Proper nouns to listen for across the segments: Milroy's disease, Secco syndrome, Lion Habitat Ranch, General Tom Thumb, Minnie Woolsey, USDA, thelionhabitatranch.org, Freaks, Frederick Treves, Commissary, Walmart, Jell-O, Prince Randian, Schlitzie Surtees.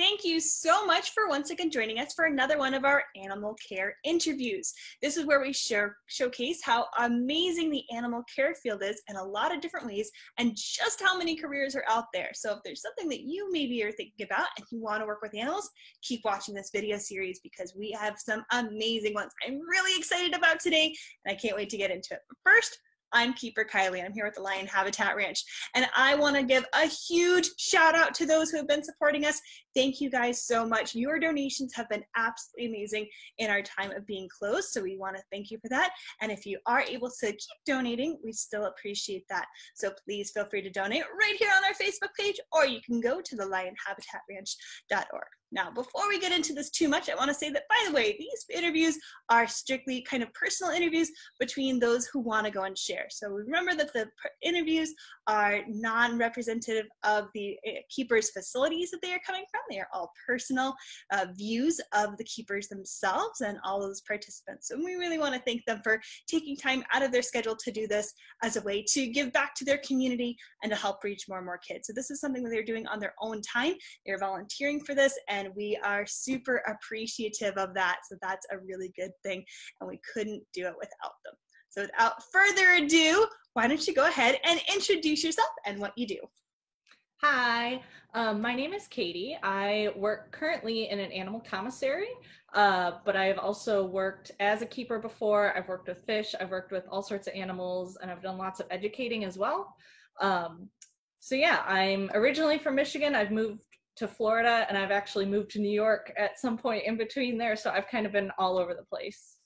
Thank you so much for once again joining us for another one of our animal care interviews. This is where we showcase how amazing the animal care field is in a lot of different ways and just how many careers are out there. So if there's something that you maybe are thinking about and you want to work with animals, keep watching this video series because we have some amazing ones I'm really excited about today, and I can't wait to get into it. But first, I'm Keeper Kylie. I'm here with the Lion Habitat Ranch, and I want to give a huge shout out to those who have been supporting us. Thank you guys so much. Your donations have been absolutely amazing in our time of being closed, so we want to thank you for that. And if you are able to keep donating, we still appreciate that. So please feel free to donate right here on our Facebook page, or you can go to thelionhabitatranch.org. Now, before we get into this too much, I want to say that, by the way, these interviews are strictly kind of personal interviews between those who want to go and share. So remember that the interviews are non-representative of the keepers' facilities that they are coming from. They are all personal views of the keepers themselves and all of those participants. And we really want to thank them for taking time out of their schedule to do this as a way to give back to their community and to help reach more and more kids. So this is something that they're doing on their own time. They're volunteering for this, and we are super appreciative of that. So that's a really good thing, and we couldn't do it without them. So without further ado, why don't you go ahead and introduce yourself and what you do. Hi, my name is Katie. I work currently in an animal commissary, but I've also worked as a keeper before. I've worked with fish, I've worked with all sorts of animals, and I've done lots of educating as well. So yeah, I'm originally from Michigan. I've moved to Florida, and I've actually moved to New York at some point in between there. So I've kind of been all over the place.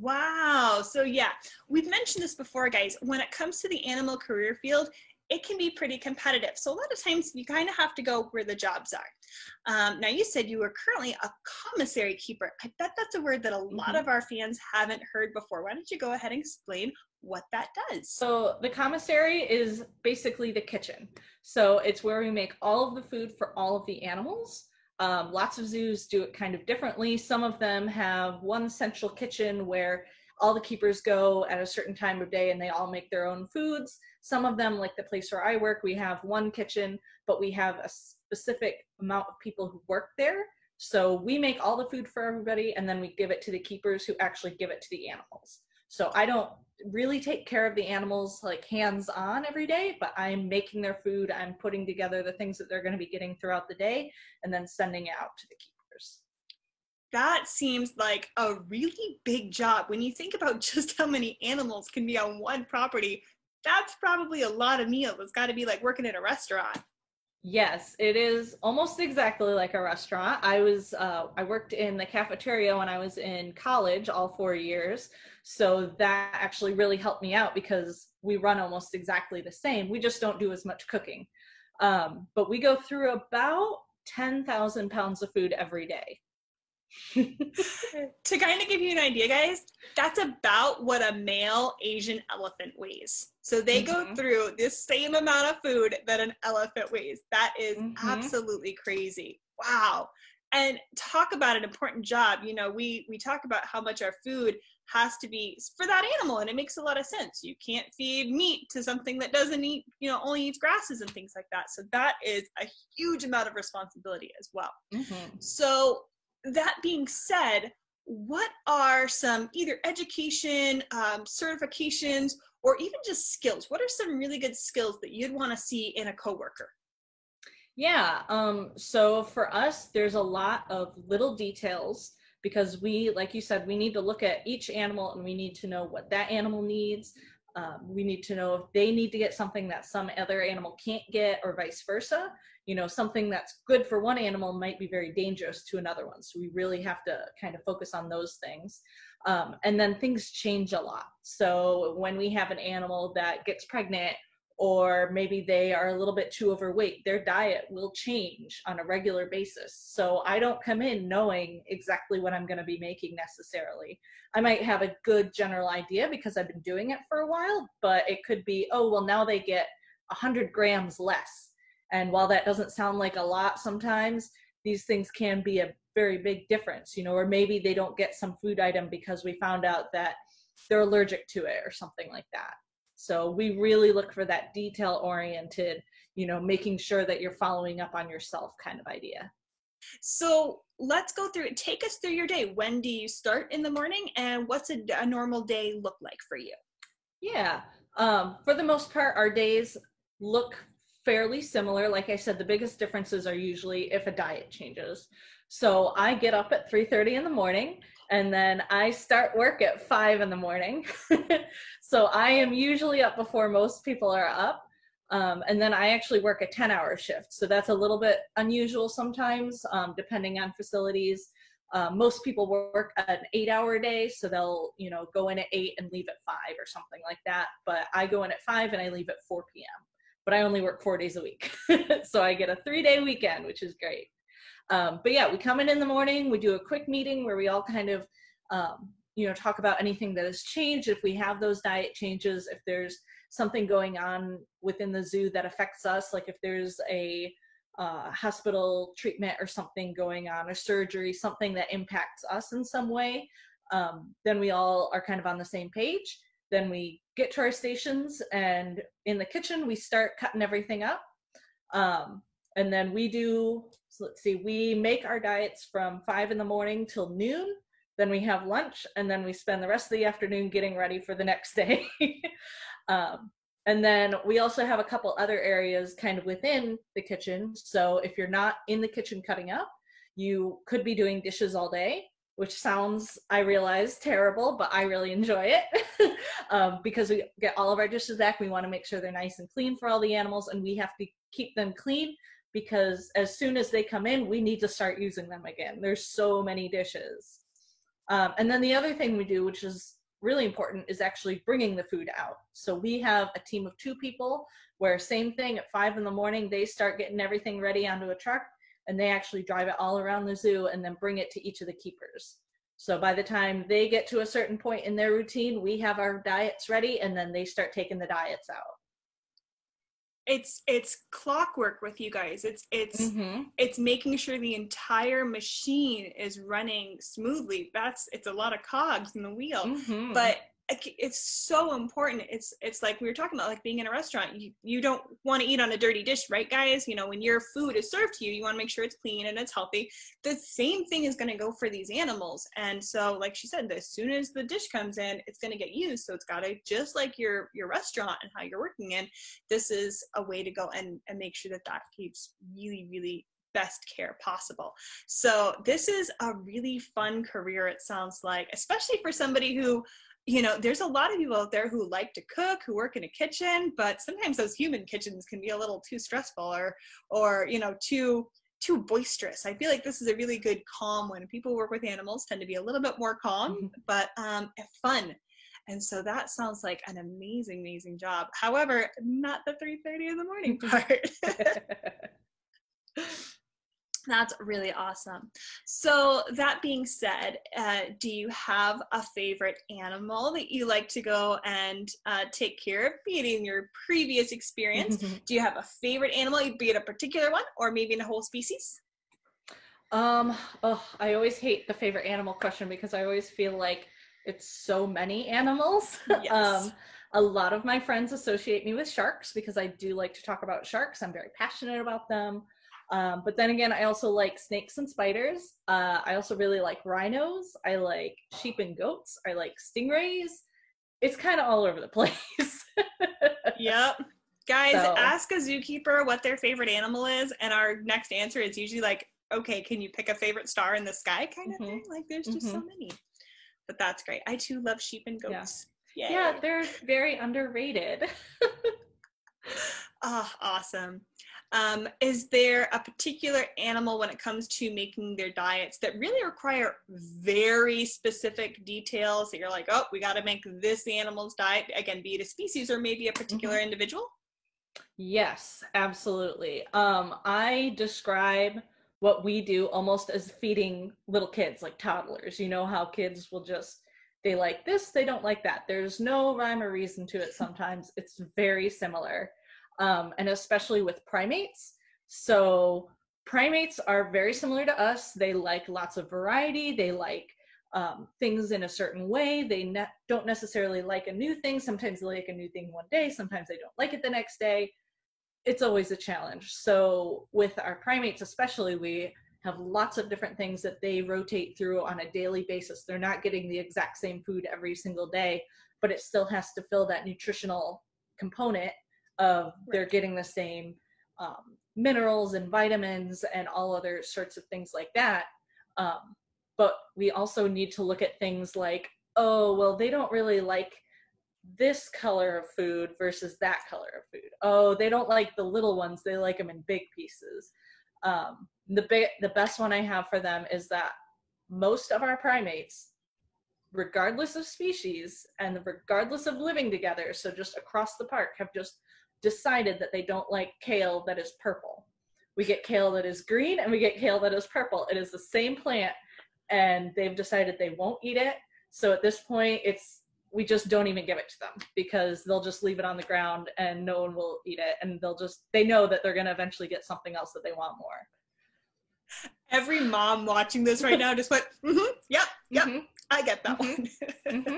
Wow. So yeah, we've mentioned this before, guys. When it comes to the animal career field, it can be pretty competitive. So a lot of times you kind of have to go where the jobs are. Now you said you were currently a commissary keeper. I bet that's a word that a lot of our fans haven't heard before. Why don't you go ahead and explain what that does? So the commissary is basically the kitchen. So it's where we make all of the food for all of the animals. Lots of zoos do it kind of differently. Some of them have one central kitchen where all the keepers go at a certain time of day and they all make their own foods. Some of them, like the place where I work, we have one kitchen, but we have a specific amount of people who work there. So we make all the food for everybody, and then we give it to the keepers who actually give it to the animals. So I don't really take care of the animals like hands-on every day, but I'm making their food, I'm putting together the things that they're going to be getting throughout the day, and then sending it out to the keepers. That seems like a really big job. When you think about just how many animals can be on one property, that's probably a lot of meals. It's got to be like working at a restaurant. Yes, it is almost exactly like a restaurant. I worked in the cafeteria when I was in college all 4 years. So that actually really helped me out because we run almost exactly the same. We just don't do as much cooking. But we go through about 10,000 pounds of food every day. To kind of give you an idea, guys, that's about what a male Asian elephant weighs. So they go through this same amount of food that an elephant weighs. That is absolutely crazy. Wow. And talk about an important job. You know, we talk about how much our food has to be for that animal, and it makes a lot of sense. You can't feed meat to something that doesn't eat, you know, only eats grasses and things like that. So that is a huge amount of responsibility as well. So that being said, what are some either education, certifications, or even just skills? What are some really good skills that you'd want to see in a coworker? Yeah, so for us, there's a lot of little details because we, like you said, we need to look at each animal and we need to know what that animal needs. We need to know if they need to get something that some other animal can't get or vice versa. You know, something that's good for one animal might be very dangerous to another one. So we really have to kind of focus on those things. And then things change a lot. So when we have an animal that gets pregnant, or maybe they are a little bit too overweight, their diet will change on a regular basis. So I don't come in knowing exactly what I'm going to be making necessarily. I might have a good general idea because I've been doing it for a while, but it could be, oh, well, now they get 100 grams less. And while that doesn't sound like a lot sometimes, these things can be a very big difference, you know, or maybe they don't get some food item because we found out that they're allergic to it or something like that. So we really look for that detail oriented, you know, making sure that you're following up on yourself kind of idea. So let's go through it. Take us through your day. When do you start in the morning, and what's a normal day look like for you? Yeah, for the most part, our days look fairly similar. Like I said, the biggest differences are usually if a diet changes. So I get up at 3:30 in the morning, and then I start work at 5 in the morning. So I am usually up before most people are up. And then I actually work a 10-hour shift. So that's a little bit unusual sometimes, depending on facilities. Most people work an 8-hour day, so they'll, you know, go in at 8 and leave at 5 or something like that. But I go in at 5 and I leave at 4 p.m. But I only work 4 days a week. So I get a 3-day weekend, which is great. But yeah, we come in the morning, we do a quick meeting where we all kind of, you know, talk about anything that has changed. If we have those diet changes, if there's something going on within the zoo that affects us, like if there's a hospital treatment or something going on, or surgery, something that impacts us in some way, then we all are kind of on the same page. Then we get to our stations, and in the kitchen, we start cutting everything up. And then we do, so let's see, we make our diets from 5 in the morning till noon. Then we have lunch, and then we spend the rest of the afternoon getting ready for the next day. And then we also have a couple other areas kind of within the kitchen. So if you're not in the kitchen cutting up, you could be doing dishes all day, which sounds, I realize, terrible, but I really enjoy it. Because we get all of our dishes back. We want to make sure they're nice and clean for all the animals, and we have to keep them clean, because as soon as they come in, we need to start using them again. There's so many dishes. And then the other thing we do, which is really important, is actually bringing the food out. So we have a team of 2 people where, same thing, at 5 in the morning, they start getting everything ready onto a truck, and they actually drive it all around the zoo and then bring it to each of the keepers. So by the time they get to a certain point in their routine, we have our diets ready, and then they start taking the diets out. It's clockwork with you guys. It's making sure the entire machine is running smoothly. It's a lot of cogs in the wheel, but it's so important. It's like we were talking about, like being in a restaurant. You don't want to eat on a dirty dish, right, guys? You know, when your food is served to you, you want to make sure it's clean and it's healthy. The same thing is going to go for these animals. And so, like she said, as soon as the dish comes in, it's going to get used. So it's got to, just like your restaurant and how you're working in, this is a way to go and make sure that keeps really, really best care possible. So this is a really fun career, it sounds like, especially for somebody who, you know, there's a lot of people out there who like to cook, who work in a kitchen, but sometimes those human kitchens can be a little too stressful or you know, too boisterous. I feel like this is a really good calm when people work with animals, tend to be a little bit more calm, but fun. And so that sounds like an amazing, amazing job. However, not the 3:30 in the morning part. That's really awesome. So that being said, do you have a favorite animal that you like to go and take care of, be it in your previous experience? Do you have a favorite animal, be it a particular one or maybe in a whole species? I always hate the favorite animal question because I always feel like it's so many animals. Yes. A lot of my friends associate me with sharks because I do like to talk about sharks. I'm very passionate about them. But then again, I also like snakes and spiders. I also really like rhinos. I like sheep and goats. I like stingrays. It's kind of all over the place. Yep. Guys, ask a zookeeper what their favorite animal is, and our next answer is usually like, okay, can you pick a favorite star in the sky kind of thing? Like, there's just so many. But that's great. I too love sheep and goats. Yeah, yeah, they're very underrated. Oh, awesome. Is there a particular animal when it comes to making their diets that really require very specific details that you're like, oh, we got to make this animal's diet, again, be it a species or maybe a particular individual? Yes, absolutely. I describe what we do almost as feeding little kids, like toddlers. You know how kids will just, they like this, they don't like that. There's no rhyme or reason to it sometimes. It's very similar. And especially with primates. So primates are very similar to us. They like lots of variety. They like things in a certain way. They don't necessarily like a new thing. Sometimes they like a new thing one day. Sometimes they don't like it the next day. It's always a challenge. So with our primates especially, we have lots of different things that they rotate through on a daily basis. They're not getting the exact same food every single day, but it still has to fill that nutritional component of they're getting the same minerals and vitamins and all other sorts of things like that. But we also need to look at things like, oh, well, they don't really like this color of food versus that color of food. Oh, they don't like the little ones. They like them in big pieces. The best one I have for them is that most of our primates, regardless of species and regardless of living together, so just across the park, have just decided that they don't like kale that is purple. We get kale that is green and we get kale that is purple. It is the same plant and they've decided they won't eat it. So at this point, we just don't even give it to them because they'll just leave it on the ground and no one will eat it. And they know that they're going to eventually get something else that they want more. Every mom watching this right now just went, yep, mm-hmm. I get that one. Mm-hmm.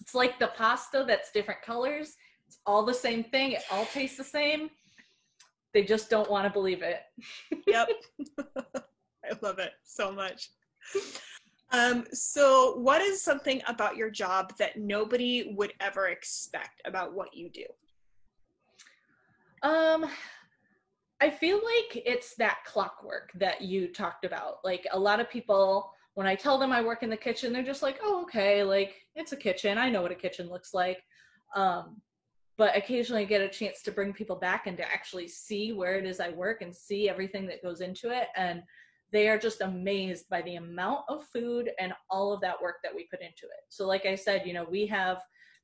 It's like the pasta that's different colors. It's all the same thing. It all tastes the same. They just don't want to believe it. Yep. I love it so much. So what is something about your job that nobody would ever expect about what you do? I feel like it's that clockwork that you talked about. Like a lot of people, when I tell them I work in the kitchen, they're just like, oh, okay. Like it's a kitchen. I know what a kitchen looks like. But occasionally I get a chance to bring people back and to actually see where it is I work and see everything that goes into it. And they are just amazed by the amount of food and all of that work that we put into it. So like I said, we have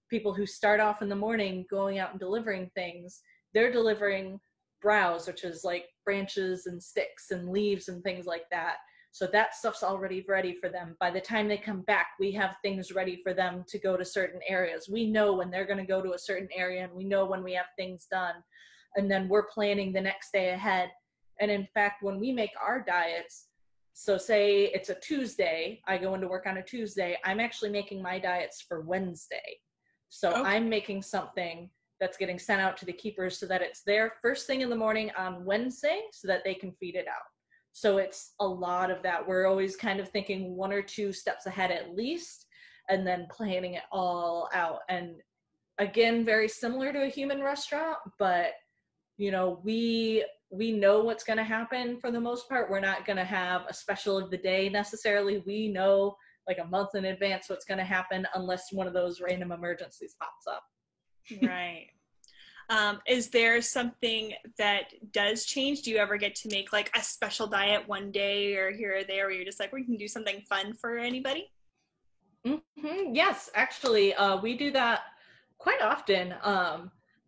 people who start off in the morning going out and delivering things. They're delivering browse, which is like branches and sticks and leaves and things like that. So that stuff's already ready for them. By the time they come back, we have things ready for them to go to certain areas. We know when they're going to go to a certain area and we know when we have things done. And then we're planning the next day ahead. And in fact, when we make our diets, so say it's a Tuesday, I go into work on a Tuesday, I'm actually making my diets for Wednesday. So okay. I'm making something that's getting sent out to the keepers so that it's there first thing in the morning on Wednesday so that they can feed it out. So it's a lot of that. We're always kind of thinking one or two steps ahead at least, and then planning it all out. And again, very similar to a human restaurant, but we know what's going to happen for the most part. We're not going to have a special of the day necessarily. We know like a month in advance what's going to happen unless one of those random emergencies pops up. Right. Is there something that does change? Do you ever get to make like a special diet one day or here or there where you're just like, we can do something fun for anybody? Mm-hmm. Yes, actually, we do that quite often.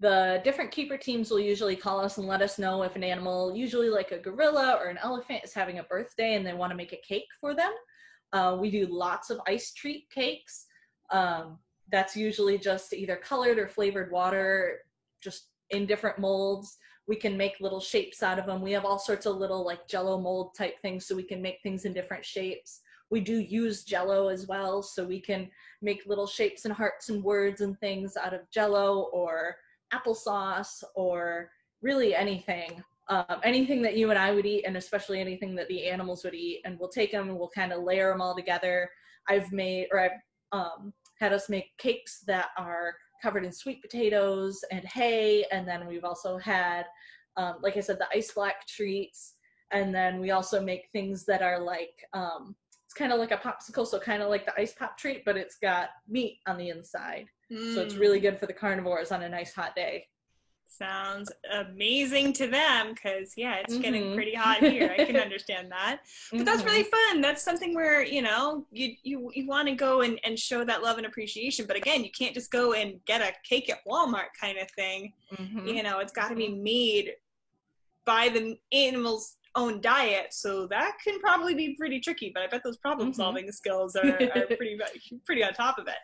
The different keeper teams will usually call us and let us know if an animal, usually like a gorilla or an elephant, is having a birthday and they want to make a cake for them. We do lots of ice treat cakes. That's usually just either colored or flavored water, just in different molds. We can make little shapes out of them. We have all sorts of little like Jell-O mold type things, so we can make things in different shapes. We do use Jell-O as well, so we can make little shapes and hearts and words and things out of Jell-O or applesauce or really anything, anything that you and I would eat, and especially anything that the animals would eat. And we'll take them and we'll kind of layer them all together. I've had us make cakes that are covered in sweet potatoes and hay. And then we've also had, like I said, the ice black treats. And then we also make things that are like, it's kind of like a popsicle, so kind of like the ice pop treat, but it's got meat on the inside. So it's really good for the carnivores on a nice hot day. Sounds amazing to them because, yeah, it's getting pretty hot here. I can understand that. But that's really fun. That's something where, you want to go and show that love and appreciation. But again, you can't just go and get a cake at Walmart kind of thing. It's got to be made by the animal's own diet, so that can probably be pretty tricky, but I bet those problem solving skills are pretty on top of it.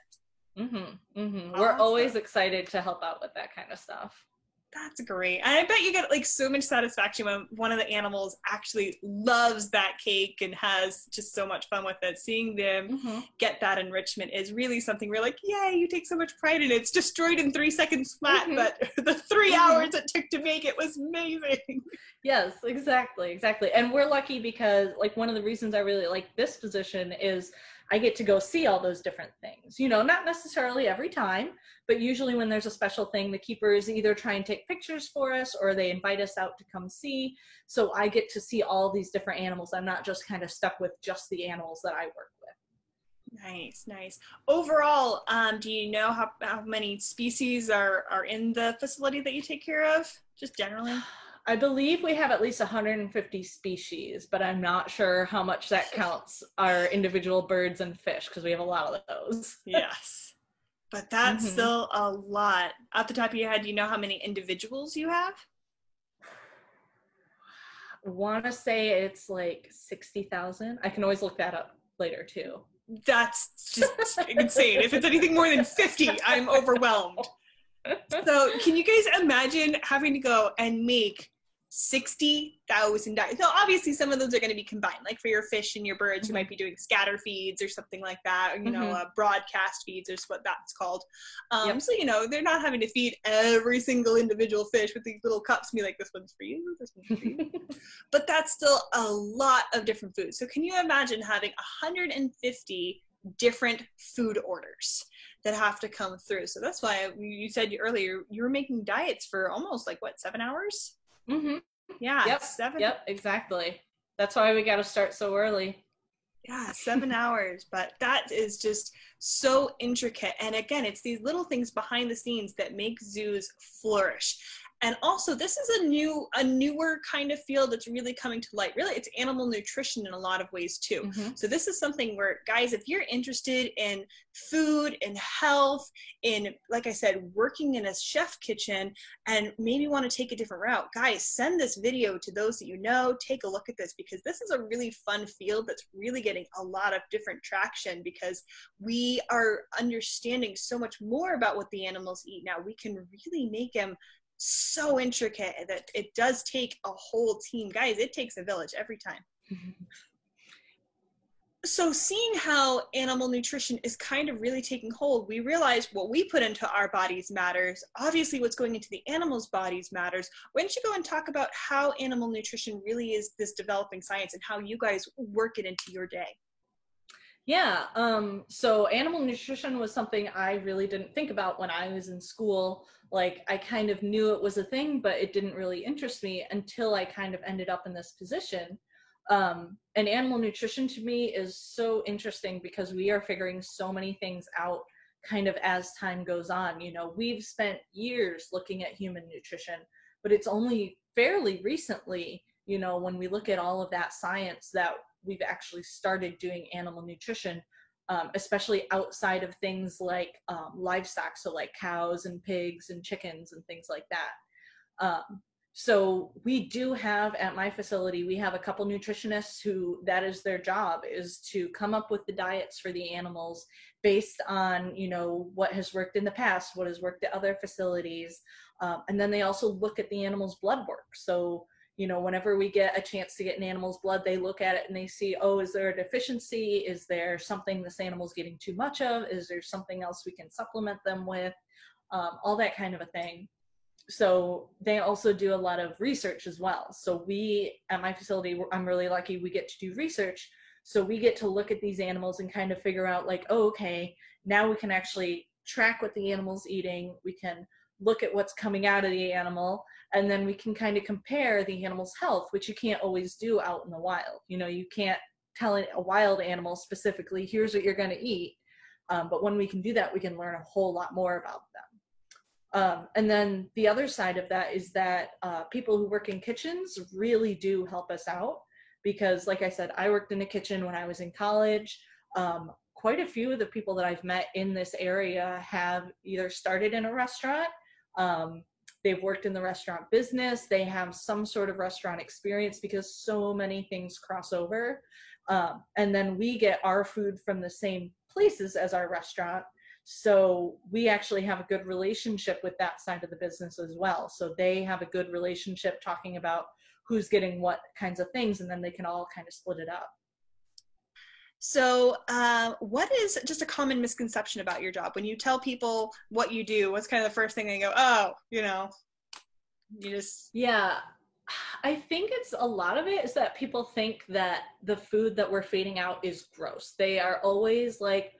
We're always excited to help out with that kind of stuff. That's great. I bet you get like so much satisfaction when one of the animals actually loves that cake and has just so much fun with it. Seeing them get that enrichment is really something we're like, yay, you take so much pride in it. It's destroyed in 3 seconds flat, but the 3 hours it took to make it was amazing. Yes, exactly, exactly. And we're lucky because like one of the reasons I really like this position is I get to go see all those different things, you know, not necessarily every time, but usually when there's a special thing, the keepers either try and take pictures for us or they invite us out to come see. So I get to see all these different animals. I'm not just kind of stuck with just the animals that I work with. Nice, nice. Overall, do you know how many species are in the facility that you take care of, just generally? I believe we have at least 150 species, but I'm not sure how much that counts our individual birds and fish, because we have a lot of those. Yes, but that's still a lot. Off the top of your head, do you know how many individuals you have? I want to say it's like 60,000. I can always look that up later, too. That's just insane. If it's anything more than 50, I'm overwhelmed. So can you guys imagine having to go and make $60,000. So obviously some of those are going to be combined, like for your fish and your birds, you might be doing scatter feeds or something like that, or, you know, broadcast feeds is what that's called. So, you know, they're not having to feed every single individual fish with these little cups and be like, this one's for you, this one's for you. But that's still a lot of different foods. So can you imagine having 150 different food orders that have to come through? So that's why you said earlier you were making diets for almost like what, 7 hours? Yeah. Yep. Yep, exactly. That's why we got to start so early. Yeah, 7 hours. But that is just so intricate. And again, it's these little things behind the scenes that make zoos flourish. And also, this is a newer kind of field that's really coming to light. Really, it's animal nutrition in a lot of ways, too. So this is something where, guys, if you're interested in food and health, in, like I said, working in a chef kitchen, and maybe want to take a different route, guys, send this video to those that you know. Take a look at this, because this is a really fun field that's really getting a lot of different traction, because we are understanding so much more about what the animals eat now. We can really make them so intricate that it does take a whole team. Guys, it takes a village every time. So seeing how animal nutrition is kind of really taking hold, we realize what we put into our bodies matters. Obviously, what's going into the animals' bodies matters. Why don't you go and talk about how animal nutrition really is this developing science and how you guys work it into your day? Yeah, so animal nutrition was something I really didn't think about when I was in school. Like, I kind of knew it was a thing, but it didn't really interest me until I kind of ended up in this position. And animal nutrition to me is so interesting because we are figuring so many things out kind of as time goes on. You know, we've spent years looking at human nutrition, but it's only fairly recently, you know, when we look at all of that science that we've actually started doing animal nutrition, especially outside of things like livestock, so like cows and pigs and chickens and things like that. So we do have, at my facility, we have a couple nutritionists who, that is their job, is to come up with the diets for the animals based on, you know, what has worked in the past, what has worked at other facilities. And then they also look at the animal's blood work. So, you know, whenever we get a chance to get an animal's blood, they look at it and they see, oh, is there a deficiency? Is there something this animal's getting too much of? Is there something else we can supplement them with? All that kind of a thing. So they also do a lot of research as well. So we, at my facility, I'm really lucky, we get to do research. So we get to look at these animals and kind of figure out like, oh, okay, now we can actually track what the animal's eating. We can look at what's coming out of the animal, and then we can kind of compare the animal's health, which you can't always do out in the wild. You know, you can't tell a wild animal specifically, here's what you're going to eat. But when we can do that, we can learn a whole lot more about them. And then the other side of that is that people who work in kitchens really do help us out because, like I said, I worked in a kitchen when I was in college. Quite a few of the people that I've met in this area have either started in a restaurant, they've worked in the restaurant business, they have some sort of restaurant experience because so many things cross over. And then we get our food from the same places as our restaurant. So we actually have a good relationship with that side of the business as well. So they have a good relationship talking about who's getting what kinds of things, and then they can all kind of split it up. So what is just a common misconception about your job? When you tell people what you do, what's kind of the first thing they go, oh, you know, you just... Yeah, I think it's a lot of it is that people think that the food that we're feeding out is gross. They are always like,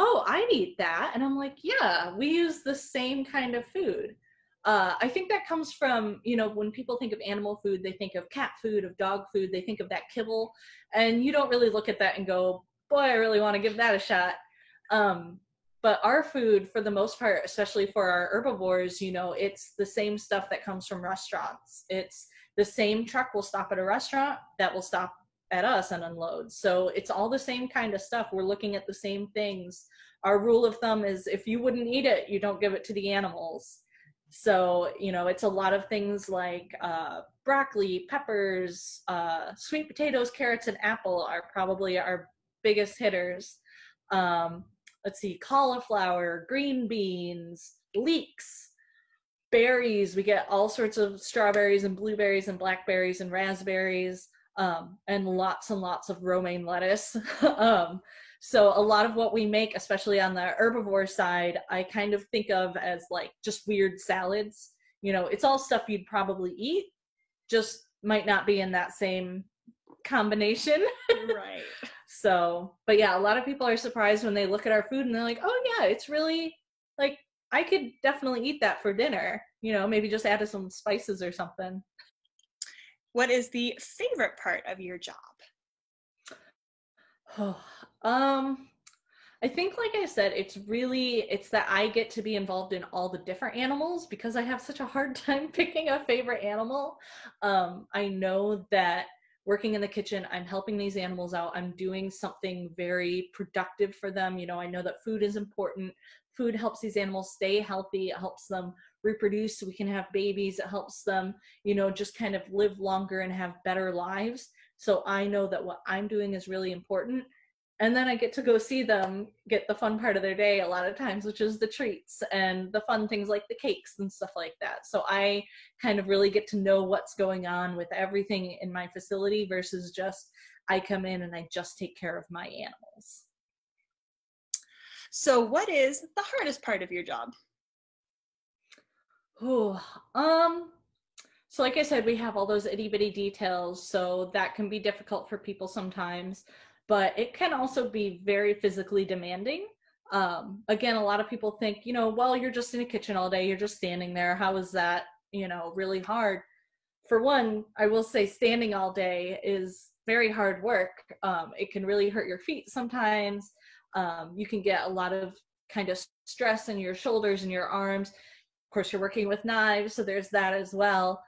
oh, I need that. And I'm like, yeah, we use the same kind of food. I think that comes from, you know, when people think of animal food, they think of cat food, of dog food, they think of that kibble. And you don't really look at that and go, boy, I really want to give that a shot. But our food, for the most part, especially for our herbivores, you know, it's the same stuff that comes from restaurants. It's the same truck will stop at a restaurant that will stop at us and unload. So it's all the same kind of stuff. We're looking at the same things. Our rule of thumb is if you wouldn't eat it, you don't give it to the animals. So, you know, it's a lot of things like broccoli, peppers, sweet potatoes, carrots, and apple are probably our biggest hitters. Let's see, cauliflower, green beans, leeks, berries. We get all sorts of strawberries and blueberries and blackberries and raspberries. And lots of romaine lettuce. So a lot of what we make, especially on the herbivore side, I kind of think of as like just weird salads. You know, it's all stuff you'd probably eat, just might not be in that same combination. Right. So, but yeah, a lot of people are surprised when they look at our food and they're like, oh yeah, it's really like, I could definitely eat that for dinner. You know, maybe just add some spices or something. What is the favorite part of your job? Oh, I think, like I said, it's that I get to be involved in all the different animals because I have such a hard time picking a favorite animal. I know that working in the kitchen, I'm helping these animals out. I'm doing something very productive for them. You know, I know that food is important. Food helps these animals stay healthy. It helps them reproduce so we can have babies. It helps them, you know, just kind of live longer and have better lives. So I know that what I'm doing is really important. And then I get to go see them get the fun part of their day a lot of times, which is the treats and the fun things like the cakes and stuff like that. So I kind of really get to know what's going on with everything in my facility versus just I come in and I just take care of my animals. So what is the hardest part of your job? Oh, so like I said, we have all those itty bitty details, so that can be difficult for people sometimes, but it can also be very physically demanding. Again, a lot of people think, you know, well, you're just in a kitchen all day, you're just standing there. How is that, you know, really hard? For one, I will say standing all day is very hard work. It can really hurt your feet sometimes. You can get a lot of kind of stress in your shoulders and your arms. Of course, you're working with knives, so there's that as well.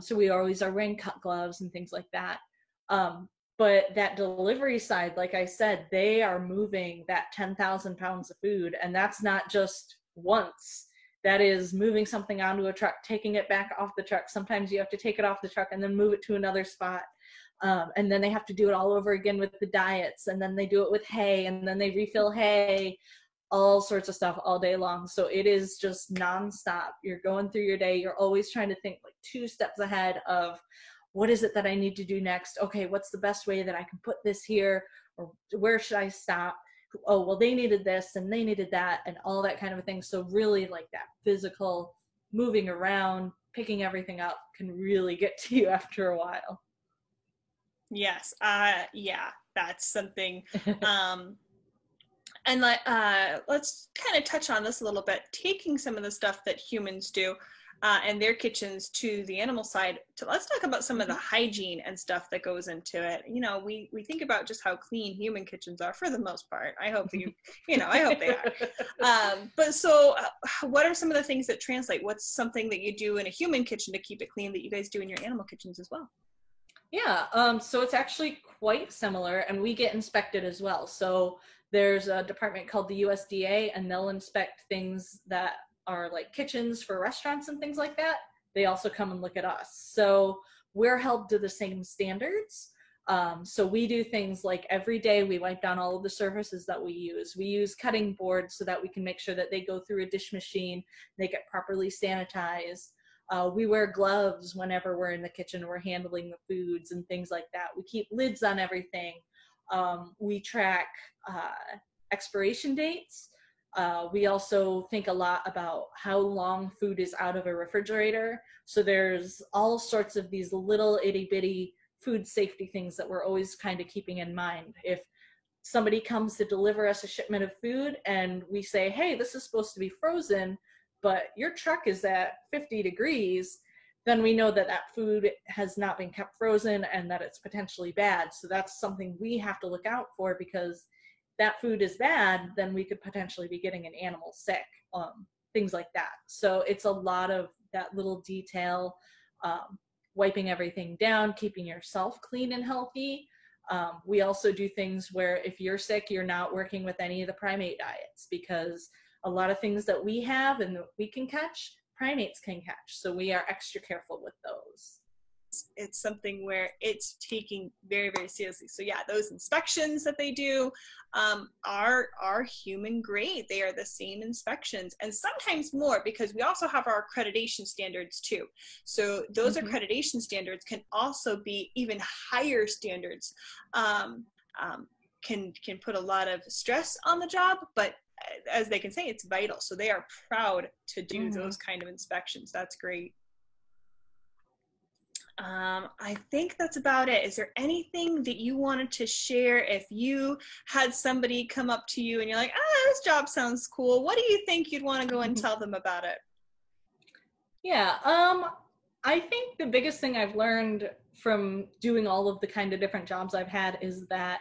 So we always are wearing cut gloves and things like that. But that delivery side, like I said, they are moving that 10,000 pounds of food, and that's not just once. That is moving something onto a truck, taking it back off the truck. Sometimes you have to take it off the truck and then move it to another spot. And then they have to do it all over again with the diets, and then they do it with hay, and then they refill hay. All sorts of stuff all day long. So it is just nonstop. You're going through your day. You're always trying to think like two steps ahead of what is it that I need to do next? Okay, what's the best way that I can put this here? Or where should I stop? Oh, well, they needed this and they needed that and all that kind of thing. So really like that physical moving around, picking everything up can really get to you after a while. Yes. Yeah, that's something. And let's kind of touch on this a little bit, taking some of the stuff that humans do and their kitchens to the animal side. So let's talk about some of the hygiene and stuff that goes into it. You know, we think about just how clean human kitchens are for the most part. I hope I hope they are. But so what are some of the things that translate? What's something that you do in a human kitchen to keep it clean that you guys do in your animal kitchens as well? Yeah, so it's actually quite similar, and we get inspected as well. So there's a department called the USDA, and they'll inspect things that are like kitchens for restaurants and things like that. They also come and look at us. So we're held to the same standards. So we do things like every day we wipe down all of the surfaces that we use. We use cutting boards so that we can make sure that they go through a dish machine, they get properly sanitized. We wear gloves whenever we're in the kitchen, we're handling the foods and things like that. We keep lids on everything. We track expiration dates. We also think a lot about how long food is out of a refrigerator. So there's all sorts of these little itty bitty food safety things that we're always kind of keeping in mind. If somebody comes to deliver us a shipment of food and we say, hey, this is supposed to be frozen, but your truck is at 50 degrees, then we know that that food has not been kept frozen and that it's potentially bad. So that's something we have to look out for, because that food is bad, then we could potentially be getting an animal sick, things like that. So it's a lot of that little detail, wiping everything down, keeping yourself clean and healthy. We also do things where if you're sick, you're not working with any of the primate diets, because a lot of things that we have and that we can catch, primates can catch. So we are extra careful with those. It's something where it's taking very, very seriously. So yeah, those inspections that they do are human grade. They are the same inspections, and sometimes more, because we also have our accreditation standards too. So those accreditation standards can also be even higher standards. Can put a lot of stress on the job, but as they can say, it's vital. So they are proud to do those kind of inspections. That's great. I think that's about it. Is there anything that you wanted to share? If you had somebody come up to you and you're like, ah, this job sounds cool, what do you think you'd want to go and tell them about it? Yeah, I think the biggest thing I've learned from doing all of the kind of different jobs I've had is that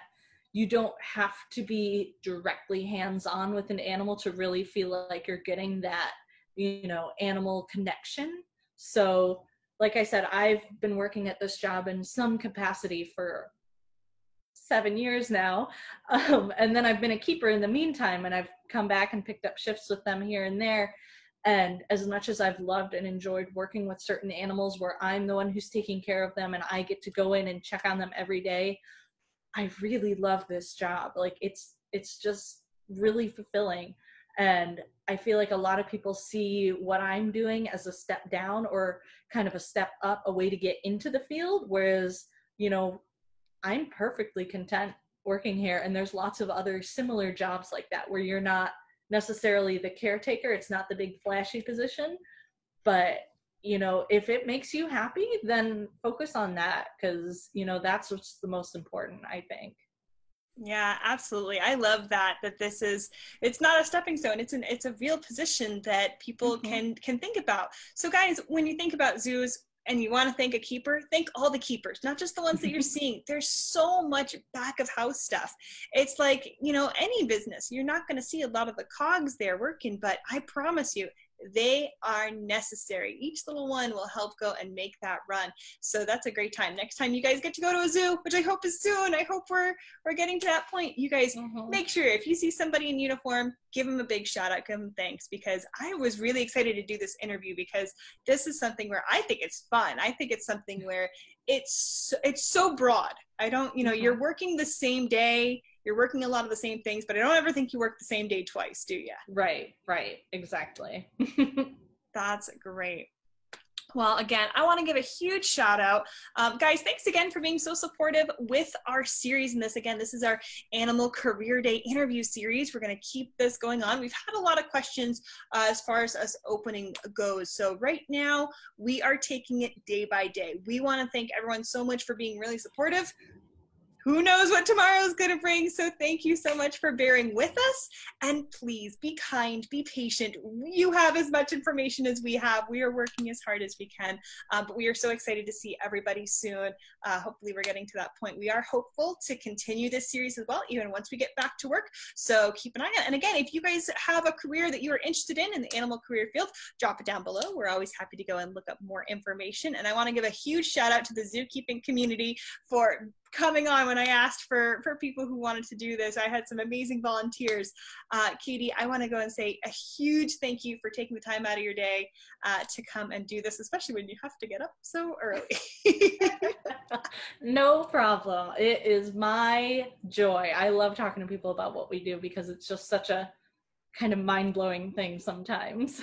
you don't have to be directly hands-on with an animal to really feel like you're getting that, you know, animal connection. So like I said, I've been working at this job in some capacity for 7 years now. And then I've been a keeper in the meantime, and I've come back and picked up shifts with them here and there. And as much as I've loved and enjoyed working with certain animals where I'm the one who's taking care of them and I get to go in and check on them every day, I really love this job. Like it's just really fulfilling. And I feel like a lot of people see what I'm doing as a step down or kind of a step up, a way to get into the field. Whereas, you know, I'm perfectly content working here. And there's lots of other similar jobs like that where you're not necessarily the caretaker. It's not the big flashy position, but you know, if it makes you happy, then focus on that. 'Cause you know, that's what's the most important, I think. Yeah, absolutely. I love that this is, it's not a stepping stone. It's a real position that people can think about. So guys, when you think about zoos and you want to thank a keeper, thank all the keepers, not just the ones that you're seeing. There's so much back of house stuff. It's like, you know, any business, you're not going to see a lot of the cogs there working, but I promise you, they are necessary. Each little one will help go and make that run. So that's a great time. Next time you guys get to go to a zoo, which I hope is soon, I hope we're getting to that point, you guys make sure if you see somebody in uniform, give them a big shout out, give them thanks, because I was really excited to do this interview, because this is something where I think it's fun. I think it's something where it's so broad. I don't, you know, you're working the same day, you're working a lot of the same things, but I don't ever think you work the same day twice, do you? Right, exactly. That's great. Well, again, I want to give a huge shout out. Guys, thanks again for being so supportive with our series. And this, again, this is our Animal Career Day interview series. We're going to keep this going on. We've had a lot of questions as far as us opening goes. So right now we are taking it day by day. We want to thank everyone so much for being really supportive. Who knows what tomorrow's gonna bring? So thank you so much for bearing with us. And please be kind, be patient. You have as much information as we have. We are working as hard as we can, but we are so excited to see everybody soon. Hopefully we're getting to that point. We are hopeful to continue this series as well, even once we get back to work. So keep an eye out. And again, if you guys have a career that you are interested in the animal career field, drop it down below. We're always happy to go and look up more information. And I wanna give a huge shout out to the zookeeping community for coming on when I asked for people who wanted to do this. I had some amazing volunteers. Katie, I want to go and say a huge thank you for taking the time out of your day to come and do this, especially when you have to get up so early. No problem. It is my joy. I love talking to people about what we do because it's just such a kind of mind-blowing thing sometimes.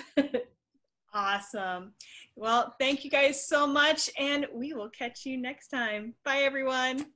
Awesome. Well, thank you guys so much, and we will catch you next time. Bye, everyone.